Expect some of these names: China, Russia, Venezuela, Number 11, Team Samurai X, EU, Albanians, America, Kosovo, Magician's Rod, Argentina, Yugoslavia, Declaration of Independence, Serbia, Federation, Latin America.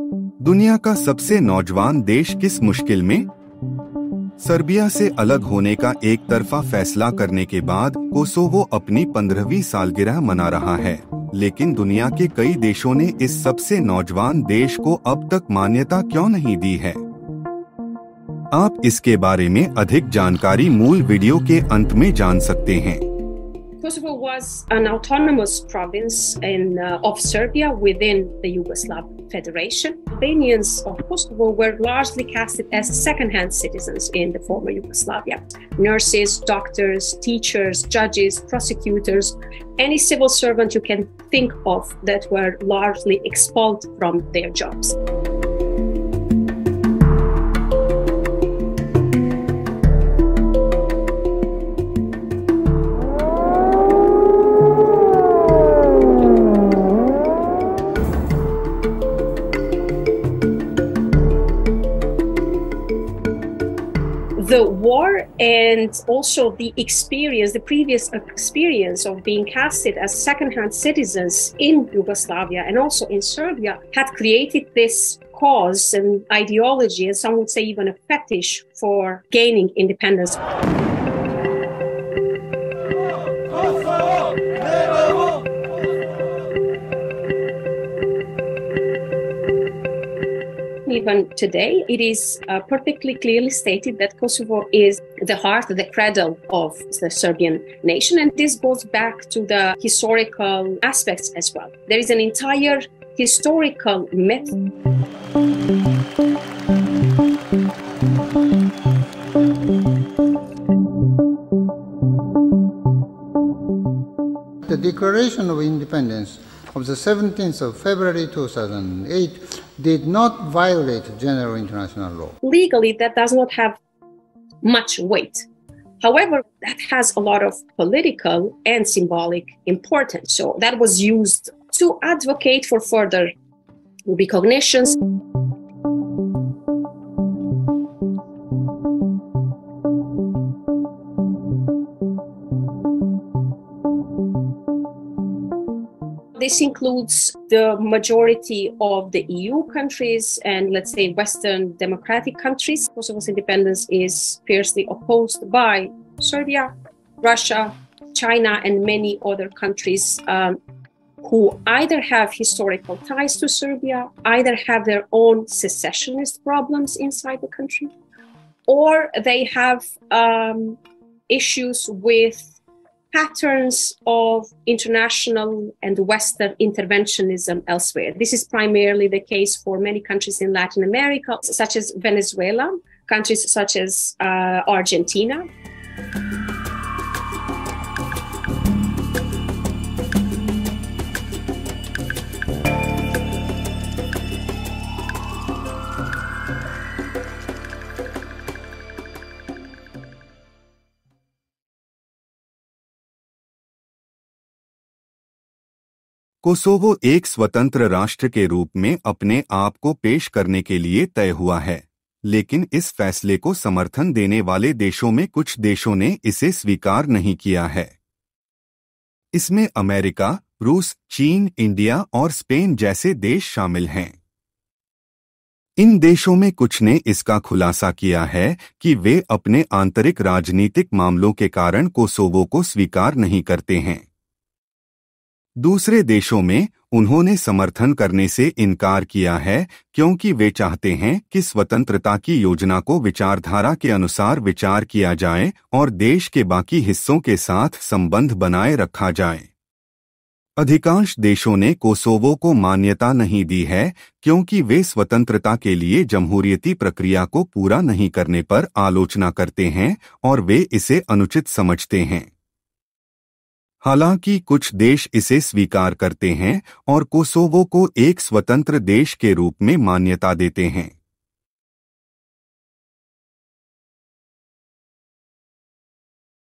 दुनिया का सबसे नौजवान देश किस मुश्किल में? सर्बिया से अलग होने का एक तरफा फैसला करने के बाद कोसोवो अपनी 15वीं सालगिरह मना रहा है, लेकिन दुनिया के कई देशों ने इस सबसे नौजवान देश को अब तक मान्यता क्यों नहीं दी है? आप इसके बारे में अधिक जानकारी मूल वीडियो के अंत में जान सकते हैं। Kosovo was an autonomous province of Serbia within the Yugoslav Federation. Albanians of Kosovo were largely casted as second-hand citizens in the former Yugoslavia. Nurses, doctors, teachers, judges, prosecutors, any civil servant you can think of that were largely expelled from their jobs. The war and also the previous experience of being casted as second-hand citizens in Yugoslavia and also in Serbia had created this cause and ideology, and some would say even a fetish for gaining independence. Even today, it is perfectly clearly stated that Kosovo is the heart, the cradle of the Serbian nation, and this goes back to the historical aspects as well. There is an entire historical myth. The Declaration of Independence of the 17th of February 2008 did not violate general international law. Legally, that does not have much weight. However, that has a lot of political and symbolic importance. So that was used to advocate for further recognitions. This includes the majority of the EU countries and, let's say, Western democratic countries. Kosovo's independence is fiercely opposed by Serbia, Russia, China, and many other countries who either have historical ties to Serbia, either have their own secessionist problems inside the country, or they have issues with patterns of international and Western interventionism elsewhere. This is primarily the case for many countries in Latin America, such as Venezuela, countries such as Argentina. Kosovo एक स्वतंत्र राष्ट्र के रूप में अपने आप को पेश करने के लिए तय हुआ है, लेकिन इस फैसले को समर्थन देने वाले देशों में कुछ देशों ने इसे स्वीकार नहीं किया है। इसमें अमेरिका, रूस, चीन, इंडिया और स्पेन जैसे देश शामिल हैं। इन देशों में कुछ ने इसका खुलासा किया है कि वे अपने आंतरिक राजनीतिक मामलों के कारण कोसोवो को स्वीकार नहीं करते हैं। दूसरे देशों में उन्होंने समर्थन करने से इनकार किया है क्योंकि वे चाहते हैं कि स्वतंत्रता की योजना को विचारधारा के अनुसार विचार किया जाए और देश के बाकी हिस्सों के साथ संबंध बनाए रखा जाए। अधिकांश देशों ने कोसोवो को मान्यता नहीं दी है क्योंकि वे स्वतंत्रता के लिए जमहूरियती प्रक्रिया को पूरा नहीं करने पर आलोचना करते हैं और वे इसे अनुचित समझते हैं। हालांकि कुछ देश इसे स्वीकार करते हैं और कोसोवो को एक स्वतंत्र देश के रूप में मान्यता देते हैं।